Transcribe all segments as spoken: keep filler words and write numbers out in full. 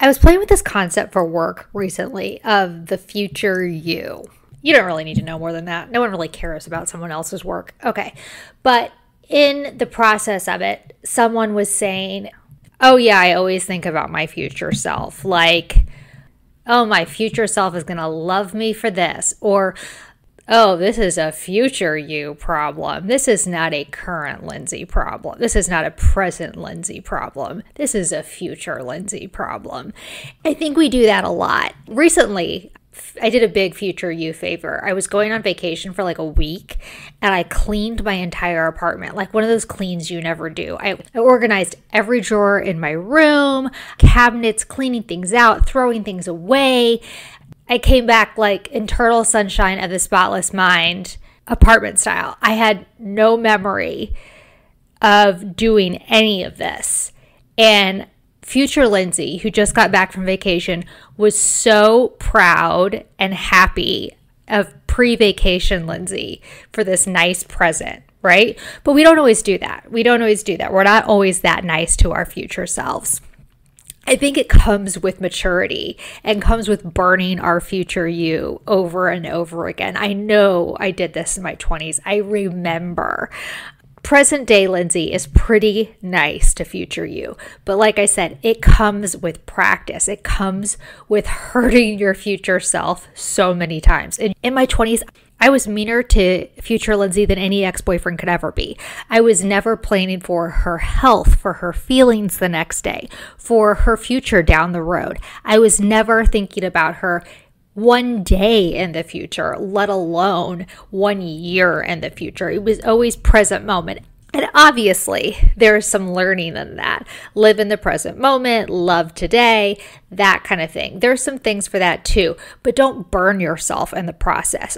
I was playing with this concept for work recently of the future you. You don't really need to know more than that. No one really cares about someone else's work. Okay. But in the process of it, someone was saying, oh yeah, I always think about my future self. Like, oh, my future self is going to love me for this. Or, oh, this is a future you problem. This is not a current Lindsay problem. This is not a present Lindsay problem. This is a future Lindsay problem. I think we do that a lot. Recently, I did a big future you favor. I was going on vacation for like a week and I cleaned my entire apartment, like one of those cleans you never do. I, I organized every drawer in my room, cabinets, cleaning things out, throwing things away. I came back like Eternal Sunshine of the Spotless Mind, apartment style. I had no memory of doing any of this. And future Lindsay, who just got back from vacation, was so proud and happy of pre-vacation Lindsay for this nice present, right? But we don't always do that. We don't always do that. We're not always that nice to our future selves. I think it comes with maturity and comes with burning our future you over and over again. I know I did this in my twenties. I remember. Present day Lindsay is pretty nice to future you. But like I said, it comes with practice. It comes with hurting your future self so many times. In, in my twenties, I was meaner to future Lindsay than any ex-boyfriend could ever be. I was never planning for her health, for her feelings the next day, for her future down the road. I was never thinking about her one day in the future, let alone one year in the future. It was always present moment. And obviously, there's some learning in that. Live in the present moment, love today, that kind of thing. There's some things for that too, but don't burn yourself in the process.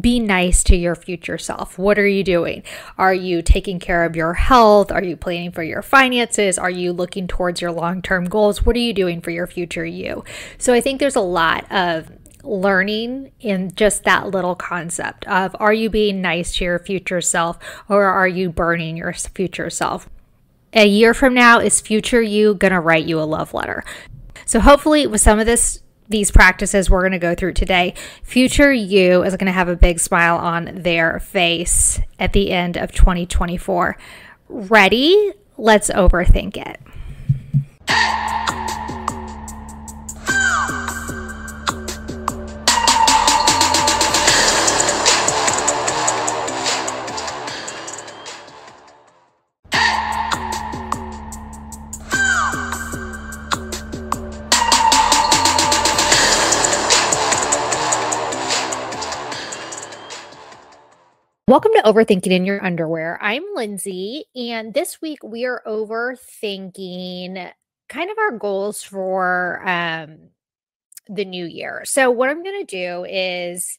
Be nice to your future self. What are you doing? Are you taking care of your health? Are you planning for your finances? Are you looking towards your long-term goals? What are you doing for your future you? So I think there's a lot of learning in just that little concept of, are you being nice to your future self, or are you burning your future self? A year from now, is future you gonna write you a love letter? So hopefully with some of this these practices we're going to go through today, future you is going to have a big smile on their face at the end of twenty twenty-four. Ready? Let's overthink it. Welcome to Overthinking in Your Underwear. I'm Lindsay, and this week we are overthinking kind of our goals for um, the new year. So what I'm going to do is,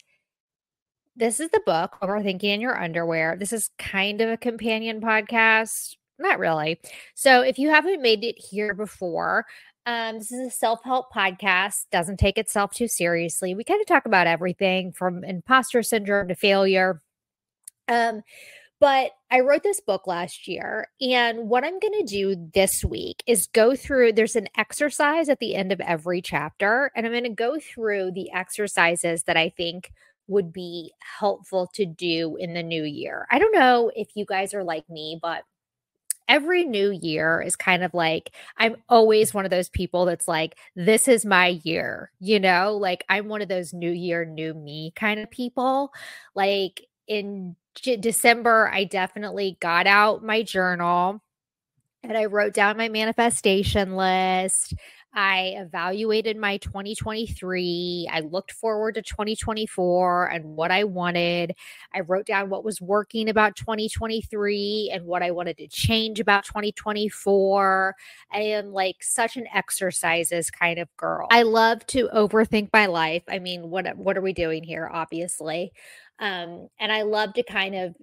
this is the book, Overthinking in Your Underwear. This is kind of a companion podcast. Not really. So if you haven't made it here before, Um, this is a self-help podcast, doesn't take itself too seriously. We kind of talk about everything from imposter syndrome to failure. Um, but I wrote this book last year, and what I'm going to do this week is go through, there's an exercise at the end of every chapter, and I'm going to go through the exercises that I think would be helpful to do in the new year. I don't know if you guys are like me, but every new year is kind of like, I'm always one of those people that's like, this is my year, you know, like I'm one of those new year, new me kind of people. Like in December, I definitely got out my journal and I wrote down my manifestation list. I evaluated my twenty twenty-three. I looked forward to twenty twenty-four and what I wanted. I wrote down what was working about twenty twenty-three and what I wanted to change about twenty twenty-four. I am like such an exercises kind of girl. I love to overthink my life. I mean, what, what are we doing here, obviously? Um, and I love to kind of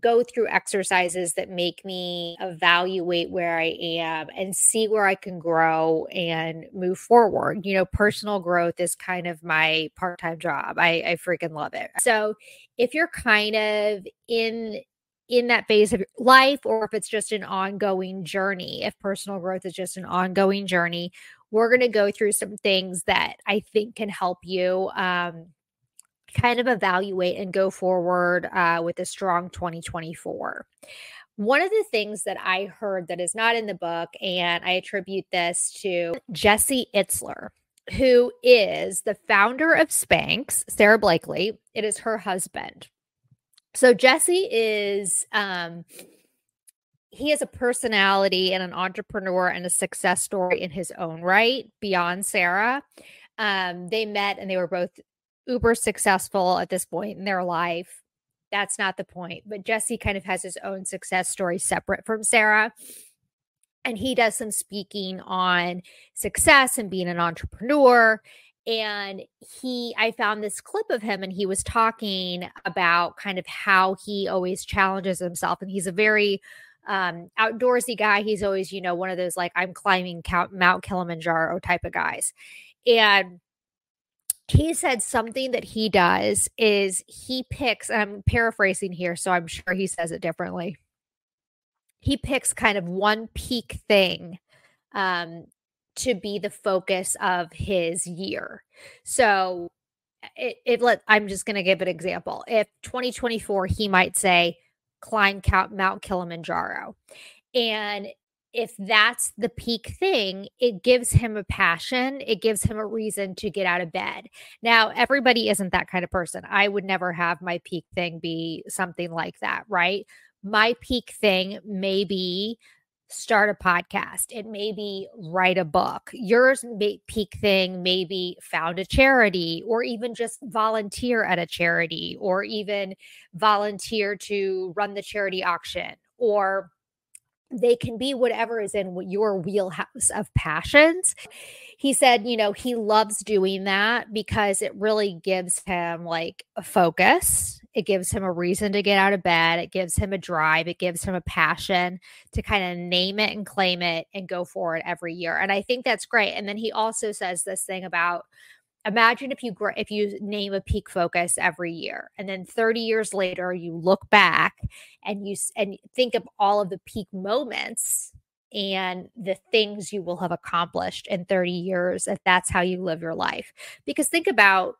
go through exercises that make me evaluate where I am and see where I can grow and move forward. You know, personal growth is kind of my part-time job. I, I freaking love it. So if you're kind of in in that phase of your life, or if it's just an ongoing journey, if personal growth is just an ongoing journey, we're going to go through some things that I think can help you um, kind of evaluate and go forward uh, with a strong twenty twenty-four. One of the things that I heard that is not in the book, and I attribute this to Jesse Itzler, who is the founder of Spanx, Sarah Blakely. It is her husband. So Jesse is, um, he is a personality and an entrepreneur and a success story in his own right, beyond Sarah. Um, they met and they were both uber successful at this point in their life. That's not the point. But Jesse kind of has his own success story separate from Sarah. And he does some speaking on success and being an entrepreneur. And he, I found this clip of him and he was talking about kind of how he always challenges himself. And he's a very um, outdoorsy guy. He's always, you know, one of those like I'm climbing Mount Kilimanjaro type of guys. And he said something that he does is he picks, and I'm paraphrasing here, so I'm sure he says it differently. He picks kind of one peak thing um, to be the focus of his year. So it, it let, I'm just going to give an example. If twenty twenty-four, he might say, climb Mount Kilimanjaro. And if that's the peak thing, it gives him a passion. It gives him a reason to get out of bed. Now, everybody isn't that kind of person. I would never have my peak thing be something like that, right? My peak thing may be start a podcast. It may be write a book. Yours may, peak thing may be found a charity or even just volunteer at a charity or even volunteer to run the charity auction. Or they can be whatever is in your wheelhouse of passions. He said, you know, he loves doing that because it really gives him like a focus. It gives him a reason to get out of bed. It gives him a drive. It gives him a passion to kind of name it and claim it and go for it every year. And I think that's great. And then he also says this thing about imagine if you if you name a peak focus every year, and then thirty years later you look back and you and think of all of the peak moments and the things you will have accomplished in thirty years. If that's how you live your life, because think about.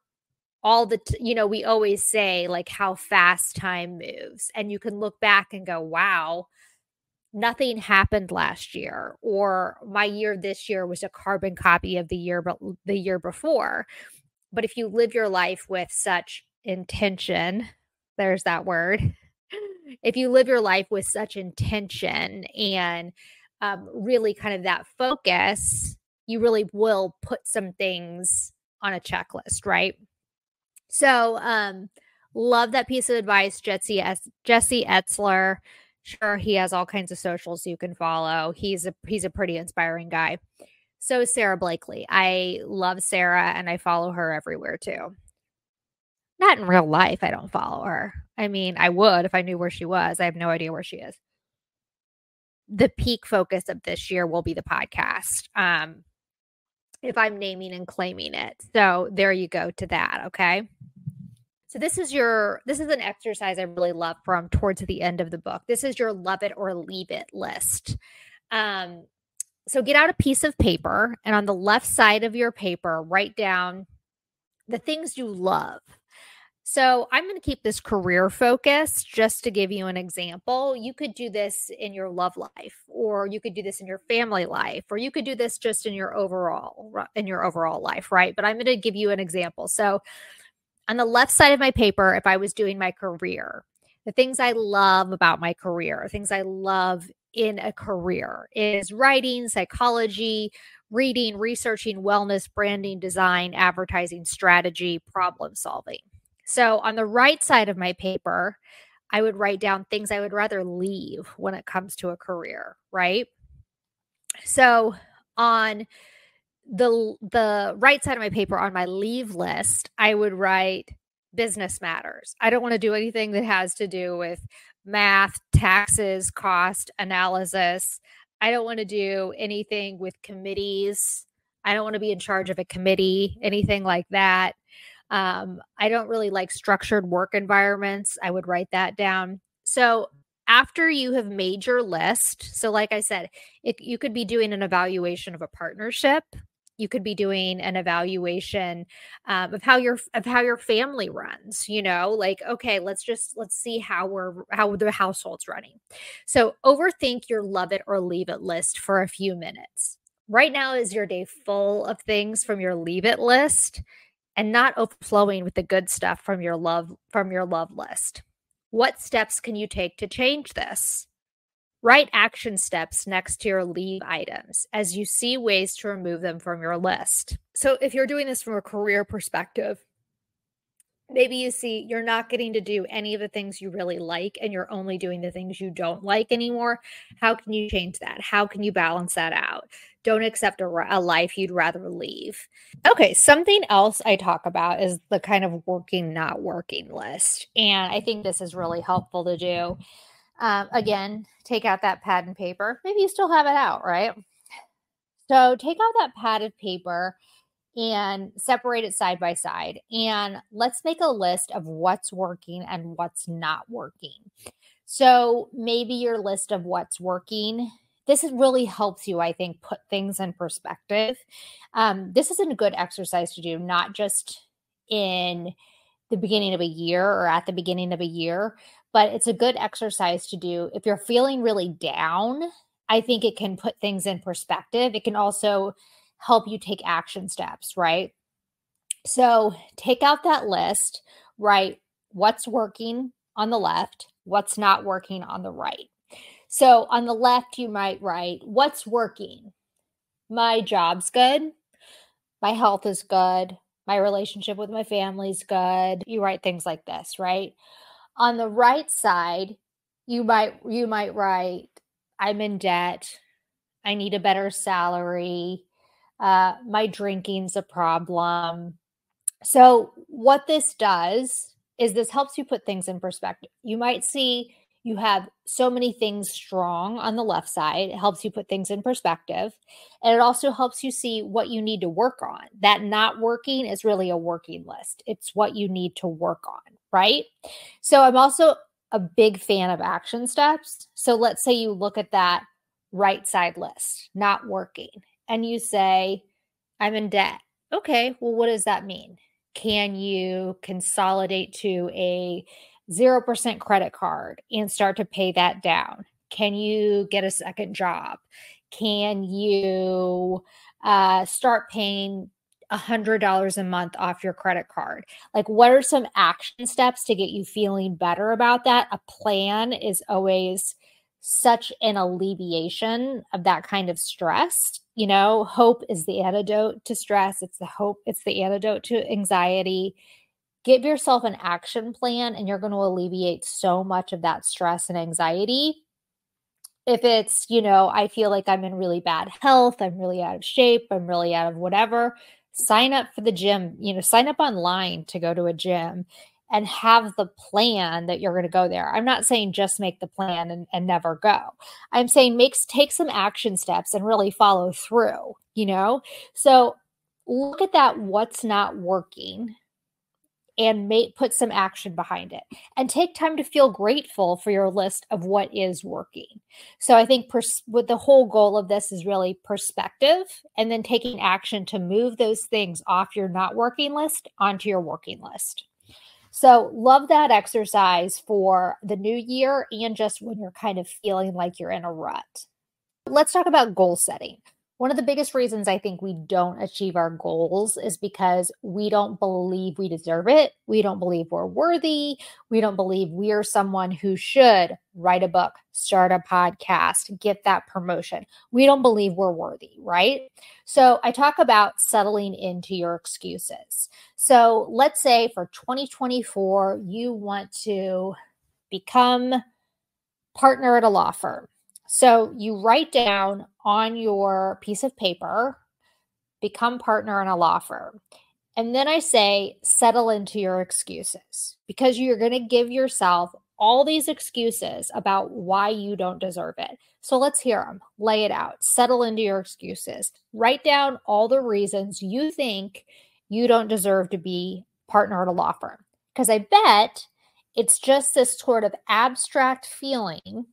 All the, t- you know, we always say like how fast time moves, and you can look back and go, wow, nothing happened last year, or my year this year was a carbon copy of the year, but the year before. But if you live your life with such intention, there's that word. If you live your life with such intention and um, really kind of that focus, you really will put some things on a checklist, right? So, um, love that piece of advice, Jesse, Jesse Itzler. Sure, he has all kinds of socials you can follow. He's a he's a pretty inspiring guy. So is Sarah Blakely. I love Sarah, and I follow her everywhere too. Not in real life, I don't follow her. I mean, I would if I knew where she was. I have no idea where she is. The peak focus of this year will be the podcast. Um, if I'm naming and claiming it. So there you go to that, okay? So this is your, this is an exercise I really love from towards the end of the book. This is your love it or leave it list. Um, so get out a piece of paper, and on the left side of your paper, write down the things you love. So I'm going to keep this career focused just to give you an example. You could do this in your love life, or you could do this in your family life, or you could do this just in your overall, in your overall life, right? But I'm going to give you an example. So on the left side of my paper, if I was doing my career, the things I love about my career, things I love in a career is writing, psychology, reading, researching, wellness, branding, design, advertising, strategy, problem solving. So on the right side of my paper, I would write down things I would rather leave when it comes to a career, right? So on the the right side of my paper, on my leave list, I would write business matters. I don't want to do anything that has to do with math, taxes, cost analysis. I don't want to do anything with committees. I don't want to be in charge of a committee, anything like that. Um, I don't really like structured work environments. I would write that down. So after you have made your list, so like I said, it, you could be doing an evaluation of a partnership. you could be doing an evaluation um, of how your of how your family runs, you know, like, okay, let's just let's see how we're how the household's running. So overthink your love it or leave it list for a few minutes. Right now is your day full of things from your leave it list and not overflowing with the good stuff from your love from your love list. What steps can you take to change this? Write action steps next to your leave items as you see ways to remove them from your list. So if you're doing this from a career perspective, maybe you see you're not getting to do any of the things you really like and you're only doing the things you don't like anymore. How can you change that? How can you balance that out? Don't accept a, a life you'd rather leave. Okay, something else I talk about is the kind of working, not working list. And I think this is really helpful to do. Um, again, take out that pad and paper. Maybe you still have it out, right? So take out that pad of paper and separate it side by side. And let's make a list of what's working and what's not working. So maybe your list of what's working, this really helps you, I think, put things in perspective. Um, this is a good exercise to do, not just in the beginning of a year or at the beginning of a year, but it's a good exercise to do. If you're feeling really down, I think it can put things in perspective. It can also help you take action steps, right? So take out that list, write what's working on the left, what's not working on the right. So on the left, you might write, what's working? My job's good. My health is good. My relationship with my family's good. You write things like this, right? On the right side, you might you might write, I'm in debt, I need a better salary, uh, my drinking's a problem. So what this does is this helps you put things in perspective. You might see you have so many things strong on the left side. It helps you put things in perspective. And it also helps you see what you need to work on. That not working is really a working list. It's what you need to work on, right? So I'm also a big fan of action steps. So let's say you look at that right side list, not working, and you say, I'm in debt. Okay, well, what does that mean? Can you consolidate to a zero percent credit card and start to pay that down? Can you get a second job? Can you uh, start paying one hundred dollars a month off your credit card? Like, what are some action steps to get you feeling better about that? A plan is always such an alleviation of that kind of stress. You know, hope is the antidote to stress. It's the hope. It's the antidote to anxiety. Give yourself an action plan and you're going to alleviate so much of that stress and anxiety. If it's, you know, I feel like I'm in really bad health, I'm really out of shape, I'm really out of whatever, sign up for the gym, you know, sign up online to go to a gym and have the plan that you're going to go there. I'm not saying just make the plan and, and never go. I'm saying make, take some action steps and really follow through, you know? So look at that what's not working and make, put some action behind it. And take time to feel grateful for your list of what is working. So I think pers- with the whole goal of this is really perspective and then taking action to move those things off your not working list onto your working list. So love that exercise for the new year and just when you're kind of feeling like you're in a rut. Let's talk about goal setting. One of the biggest reasons I think we don't achieve our goals is because we don't believe we deserve it. We don't believe we're worthy. We don't believe we are someone who should write a book, start a podcast, get that promotion. We don't believe we're worthy, right? So I talk about settling into your excuses. So let's say for twenty twenty-four, you want to become a partner at a law firm. So you write down on your piece of paper, become partner in a law firm. And then I say, settle into your excuses, because you're going to give yourself all these excuses about why you don't deserve it. So let's hear them, lay it out, settle into your excuses, write down all the reasons you think you don't deserve to be partner at a law firm. Because I bet it's just this sort of abstract feeling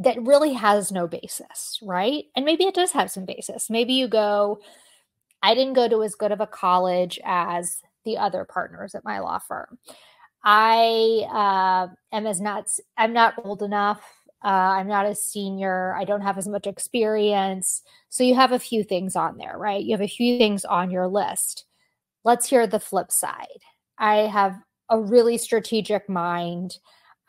that really has no basis, right? And maybe it does have some basis. Maybe you go, I didn't go to as good of a college as the other partners at my law firm. I uh, am as not, I'm not old enough. Uh, I'm not a senior. I don't have as much experience. So you have a few things on there, right? You have a few things on your list. Let's hear the flip side. I have a really strategic mind.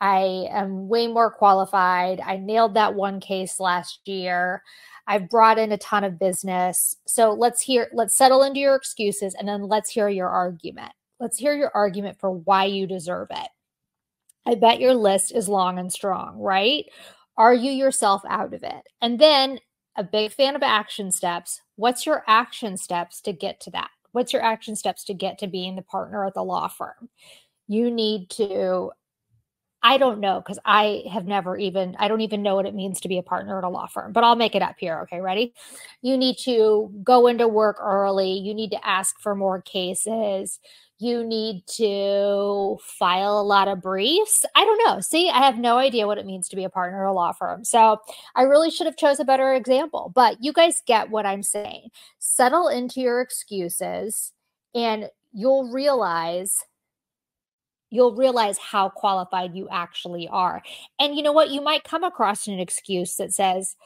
I am way more qualified. I nailed that one case last year. I've brought in a ton of business. So let's hear, let's settle into your excuses, and then let's hear your argument. Let's hear your argument for why you deserve it. I bet your list is long and strong, right? Argue yourself out of it. And then, a big fan of action steps. What's your action steps to get to that? What's your action steps to get to being the partner at the law firm? You need to, I don't know, because I have never even, I don't even know what it means to be a partner at a law firm, but I'll make it up here. Okay, ready? You need to go into work early. You need to ask for more cases. You need to file a lot of briefs. I don't know. See, I have no idea what it means to be a partner at a law firm. So I really should have chose a better example, but you guys get what I'm saying. Settle into your excuses and you'll realize you'll realize how qualified you actually are. And you know what? You might come across an excuse that says,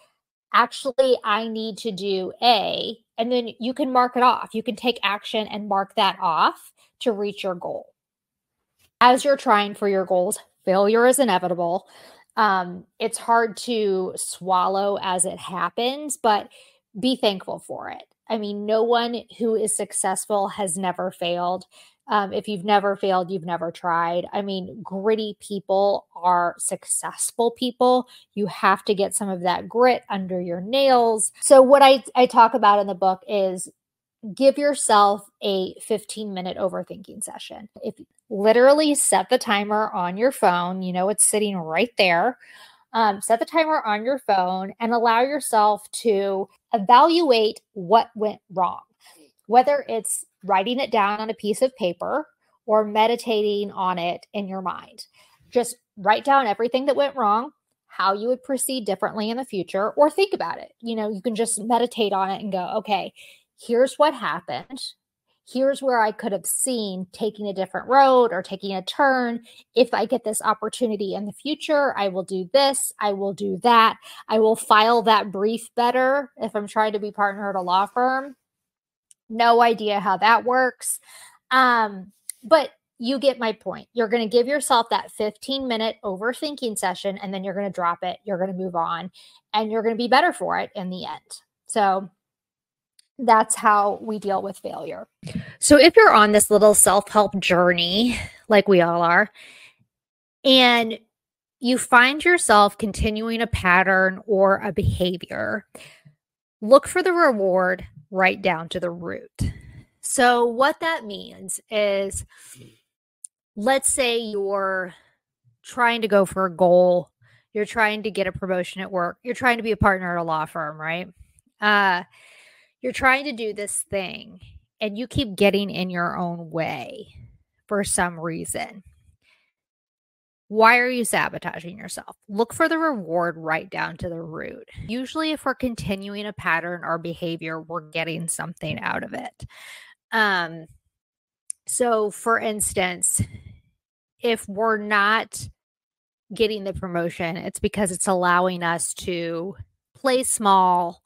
actually, I need to do A, and then you can mark it off. You can take action and mark that off to reach your goal. As you're trying for your goals, failure is inevitable. Um, it's hard to swallow as it happens, but be thankful for it. I mean, no one who is successful has never failed. Um, if you've never failed, you've never tried. I mean, gritty people are successful people. You have to get some of that grit under your nails. So what I, I talk about in the book is give yourself a fifteen minute overthinking session. If you literally set the timer on your phone, you know, it's sitting right there. Um, set the timer on your phone and allow yourself to evaluate what went wrong, whether it's writing it down on a piece of paper or meditating on it in your mind. Just write down everything that went wrong, how you would proceed differently in the future, or think about it. You know, you can just meditate on it and go, okay, here's what happened. Here's where I could have seen taking a different road or taking a turn. If I get this opportunity in the future, I will do this. I will do that. I will file that brief better if I'm trying to be partner at a law firm. No idea how that works. Um, but you get my point. You're going to give yourself that fifteen minute overthinking session, and then you're going to drop it. You're going to move on, and you're going to be better for it in the end. So that's how we deal with failure. So if you're on this little self-help journey, like we all are, and you find yourself continuing a pattern or a behavior, look for the reward right down to the root. So what that means is, let's say you're trying to go for a goal. You're trying to get a promotion at work. You're trying to be a partner at a law firm, right? Uh, you're trying to do this thing and you keep getting in your own way for some reason. Why are you sabotaging yourself? Look for the reward right down to the root. Usually if we're continuing a pattern or behavior, we're getting something out of it. Um, so for instance, if we're not getting the promotion, it's because it's allowing us to play small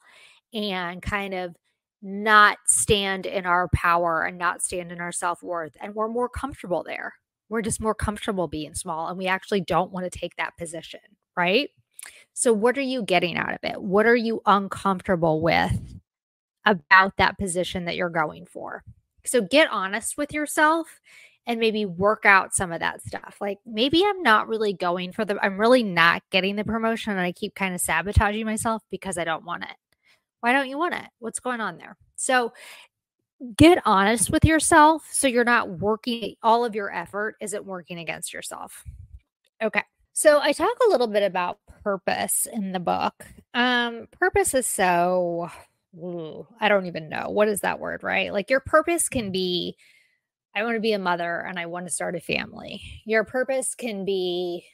and kind of not stand in our power and not stand in our self-worth. And we're more comfortable there. We're just more comfortable being small, and we actually don't want to take that position, right? So what are you getting out of it? What are you uncomfortable with about that position that you're going for? So get honest with yourself and maybe work out some of that stuff. Like, maybe I'm not really going for the, I'm really not getting the promotion, and I keep kind of sabotaging myself because I don't want it. Why don't you want it? What's going on there? So get honest with yourself so you're not working, all of your effort isn't working against yourself. Okay. So I talk a little bit about purpose in the book. Um, purpose is so, ooh, I don't even know. What is that word, right? Like, your purpose can be, I want to be a mother and I want to start a family. Your purpose can be,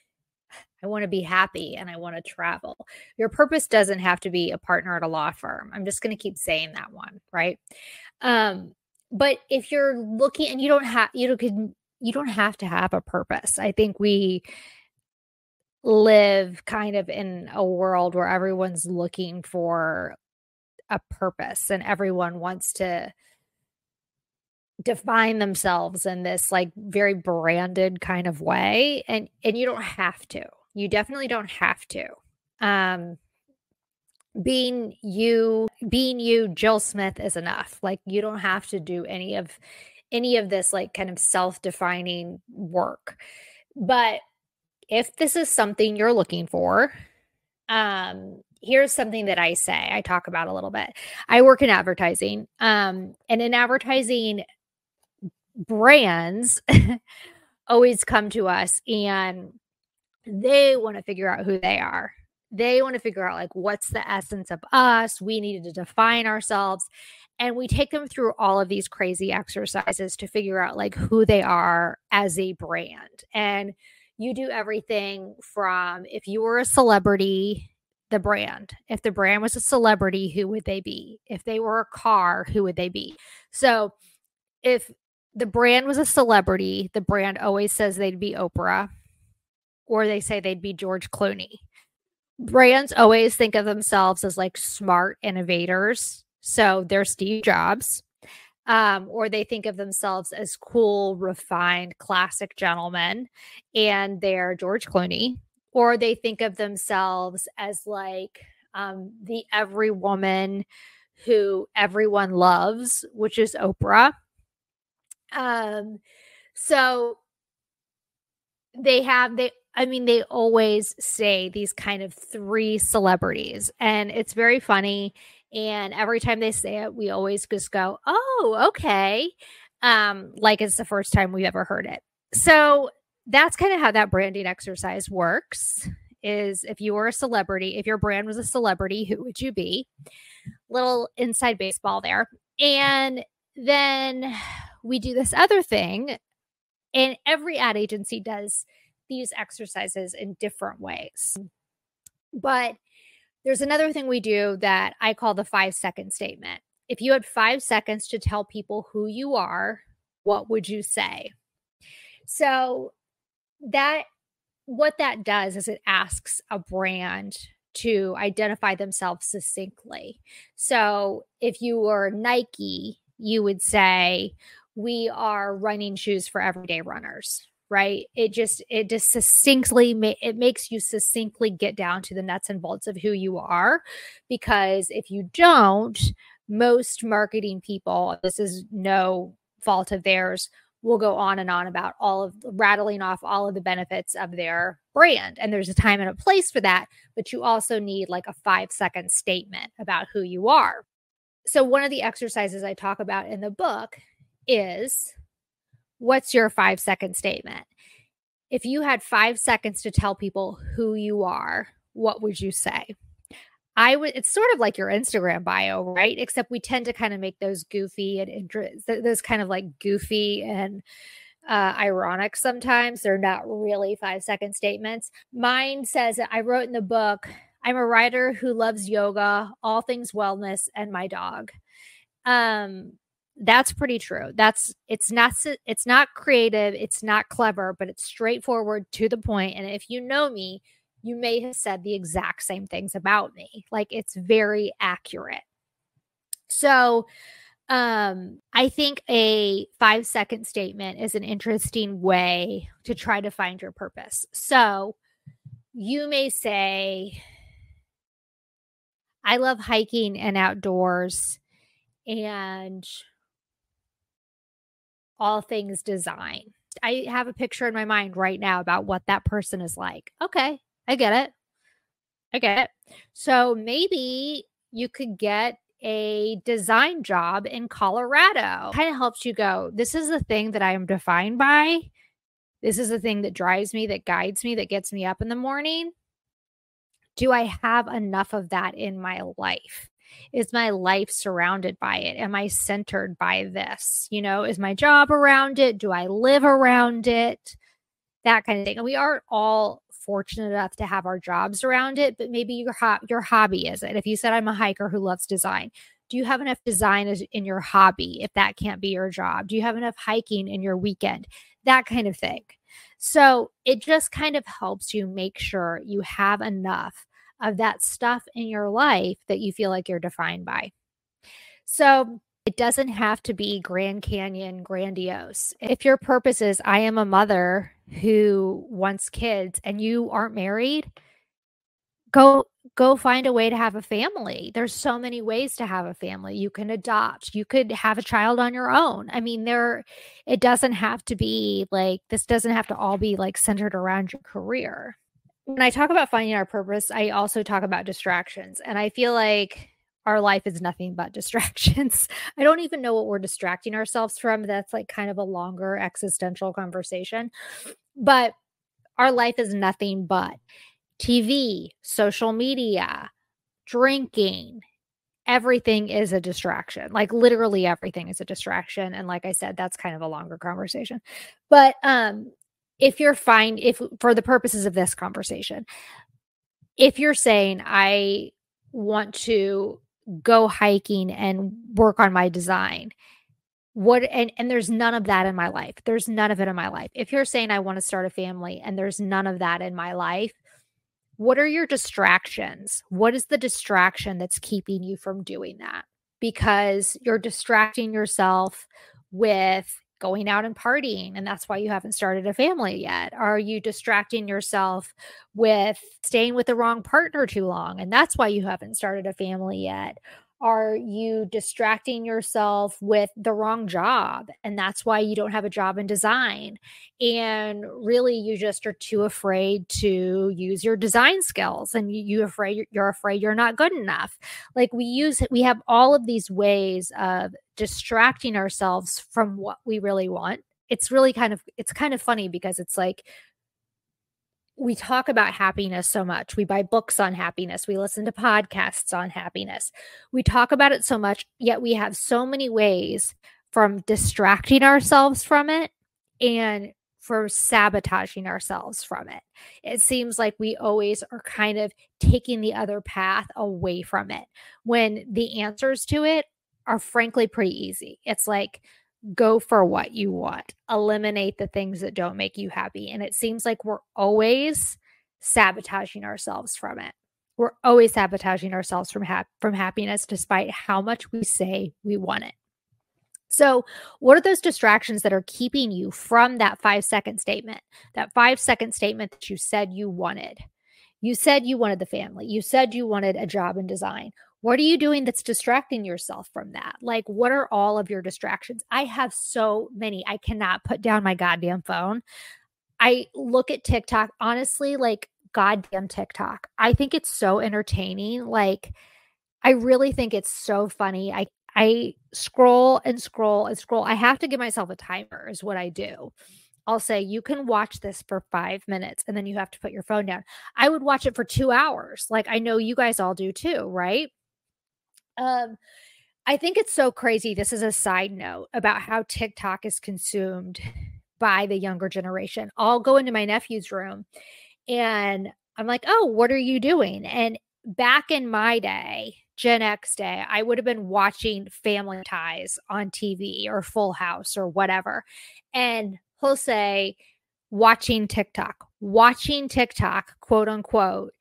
I want to be happy and I want to travel. Your purpose doesn't have to be a partner at a law firm. I'm just going to keep saying that one, right? Um, but if you're looking, and you don't have, you don't, you don't have to have a purpose. I think we live kind of in a world where everyone's looking for a purpose and everyone wants to define themselves in this like very branded kind of way. And, and you don't have to, you definitely don't have to, um, being you, being you, Jill Smith is enough. Like you don't have to do any of, any of this like kind of self-defining work. But if this is something you're looking for, um, here's something that I say, I talk about a little bit. I work in advertising, um, and in advertising, brands always come to us and they want to figure out who they are. They want to figure out like, what's the essence of us? We need to define ourselves. And we take them through all of these crazy exercises to figure out like who they are as a brand. And you do everything from, if you were a celebrity, the brand. If the brand was a celebrity, who would they be? If they were a car, who would they be? So if the brand was a celebrity, the brand always says they'd be Oprah, or they say they'd be George Clooney. Brands always think of themselves as like smart innovators. So they're Steve Jobs, um, or they think of themselves as cool, refined, classic gentlemen, and they're George Clooney, or they think of themselves as like um, the every woman who everyone loves, which is Oprah. Um, so they have, they, I mean, they always say these kind of three celebrities, and it's very funny. And every time they say it, we always just go, oh, okay. Um, like it's the first time we've ever heard it. So that's kind of how that branding exercise works, is if you were a celebrity, if your brand was a celebrity, who would you be? Little inside baseball there. And then we do this other thing, and every ad agency does these exercises in different ways. But there's another thing we do that I call the five second statement. If you had five seconds to tell people who you are, what would you say? So that, what that does is it asks a brand to identify themselves succinctly. So if you were Nike, you would say, we are running shoes for everyday runners. Right? It just, it just succinctly, ma- it makes you succinctly get down to the nuts and bolts of who you are. Because if you don't, most marketing people, this is no fault of theirs, will go on and on about all of, rattling off all of the benefits of their brand. And there's a time and a place for that, but you also need like a five second statement about who you are. So one of the exercises I talk about in the book is, what's your five second statement? If you had five seconds to tell people who you are, what would you say? I would, it's sort of like your Instagram bio, right? Except we tend to kind of make those goofy and interest, those kind of like goofy and uh, ironic sometimes. They're not really five second statements. Mine says, I wrote in the book, I'm a writer who loves yoga, all things wellness, and my dog. Um, That's pretty true. That's, it's not, it's not creative. It's not clever, but it's straightforward, to the point. And if you know me, you may have said the exact same things about me. Like it's very accurate. So um, I think a five second statement is an interesting way to try to find your purpose. So you may say, I love hiking and outdoors and all things design. I have a picture in my mind right now about what that person is like. Okay, I get it. I get it. So maybe you could get a design job in Colorado. Kind of helps you go, this is the thing that I am defined by. This is the thing that drives me, that guides me, that gets me up in the morning. Do I have enough of that in my life? Is my life surrounded by it? Am I centered by this? You know, is my job around it? Do I live around it? that kind of thing. And we aren't all fortunate enough to have our jobs around it, but maybe your, ho your hobby is it. If you said, I'm a hiker who loves design, do you have enough design in your hobby if that can't be your job? Do you have enough hiking in your weekend? That kind of thing. So it just kind of helps you make sure you have enough of that stuff in your life that you feel like you're defined by. So it doesn't have to be Grand Canyon grandiose. If your purpose is, I am a mother who wants kids, and you aren't married, go go find a way to have a family. There's so many ways to have a family. You can adopt. You could have a child on your own. I mean, there, it doesn't have to be like, this doesn't have to all be like centered around your career. When I talk about finding our purpose, I also talk about distractions. And I feel like our life is nothing but distractions. I don't even know what we're distracting ourselves from. That's like kind of a longer existential conversation. But our life is nothing but T V, social media, drinking. Everything is a distraction. Like literally everything is a distraction. And like I said, that's kind of a longer conversation. But um, if you're fine, if for the purposes of this conversation, if you're saying, I want to go hiking and work on my design, what, and, and there's none of that in my life. There's none of it in my life. If you're saying, I want to start a family and there's none of that in my life, what are your distractions? What is the distraction that's keeping you from doing that? Because you're distracting yourself with going out and partying, and that's why you haven't started a family yet. Are you distracting yourself with staying with the wrong partner too long, and that's why you haven't started a family yet? Are you distracting yourself with the wrong job, and that's why you don't have a job in design? And really, you just are too afraid to use your design skills, and you, you afraid you're afraid you're not good enough. Like we use, we have all of these ways of distracting ourselves from what we really want. It's really kind of it's kind of funny because it's like, we talk about happiness so much. We buy books on happiness. We listen to podcasts on happiness. We talk about it so much, yet we have so many ways from distracting ourselves from it and for sabotaging ourselves from it. It seems like we always are kind of taking the other path away from it, when the answers to it are frankly pretty easy. It's like, go for what you want. Eliminate the things that don't make you happy. And it seems like we're always sabotaging ourselves from it. We're always sabotaging ourselves from ha- from happiness, despite how much we say we want it. So what are those distractions that are keeping you from that five-second statement? That five-second statement that you said you wanted. You said you wanted the family. You said you wanted a job in design. What are you doing that's distracting yourself from that? Like, what are all of your distractions? I have so many. I cannot put down my goddamn phone. I look at TikTok, honestly, like goddamn TikTok. I think it's so entertaining. Like, I really think it's so funny. I, I scroll and scroll and scroll. I have to give myself a timer is what I do. I'll say, you can watch this for five minutes and then you have to put your phone down. I would watch it for two hours. Like, I know you guys all do too, right? Um, I think it's so crazy. This is a side note about how TikTok is consumed by the younger generation. I'll go into my nephew's room and I'm like, oh, what are you doing? And back in my day, Gen X day, I would have been watching Family Ties on T V or Full House or whatever. And he'll say, watching TikTok, watching TikTok, quote unquote.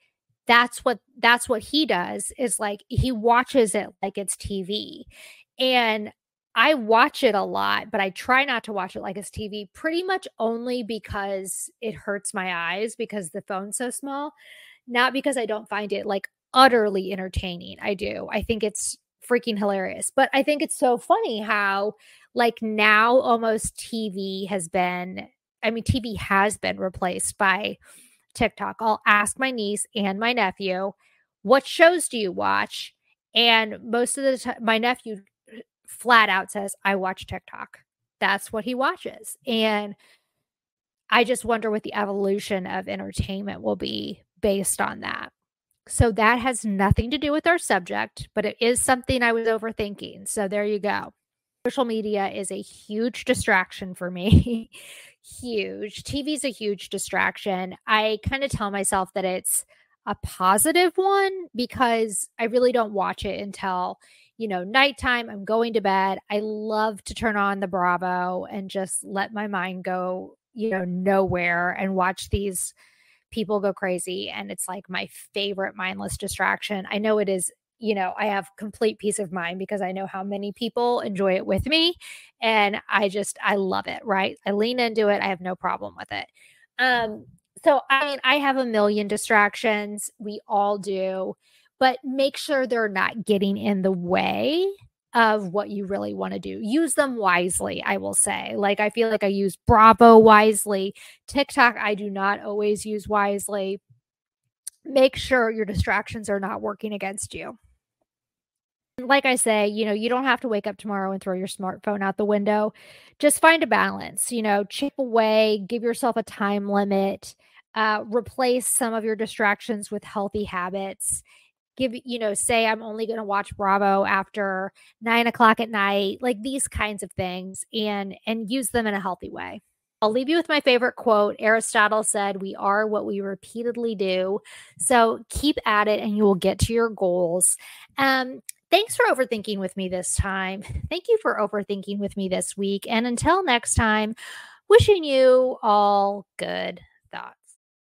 That's what that's what he does, is like he watches it like it's T V. And I watch it a lot, but I try not to watch it like it's T V, pretty much only because it hurts my eyes because the phone's so small, not because I don't find it like utterly entertaining. I do. I think it's freaking hilarious. But I think it's so funny how like now almost T V has been, I mean, T V has been replaced by TikTok. I'll ask my niece and my nephew, what shows do you watch? And most of the time, my nephew flat out says, I watch TikTok. That's what he watches. And I just wonder what the evolution of entertainment will be based on that. So that has nothing to do with our subject, but it is something I was overthinking. So there you go. social media is a huge distraction for me. Huge. T V's a huge distraction. I kind of tell myself that it's a positive one because I really don't watch it until, you know, nighttime. I'm going to bed. I love to turn on the Bravo and just let my mind go, you know, nowhere and watch these people go crazy. And it's like my favorite mindless distraction. I know it is. You know, I have complete peace of mind because I know how many people enjoy it with me. And I just, I love it, right? I lean into it. I have no problem with it. Um, so I mean, I have a million distractions. We all do, but make sure they're not getting in the way of what you really want to do. Use them wisely, I will say. Like, I feel like I use Bravo wisely. TikTok, I do not always use wisely. Make sure your distractions are not working against you. Like I say, you know, you don't have to wake up tomorrow and throw your smartphone out the window. Just find a balance, you know, chip away, give yourself a time limit, uh, replace some of your distractions with healthy habits. Give, you know, say I'm only going to watch Bravo after nine o'clock at night, like these kinds of things, and, and use them in a healthy way. I'll leave you with my favorite quote. Aristotle said, "We are what we repeatedly do." So keep at it and you will get to your goals. Um, thanks for overthinking with me this time. Thank you for overthinking with me this week. And until next time, wishing you all good thoughts.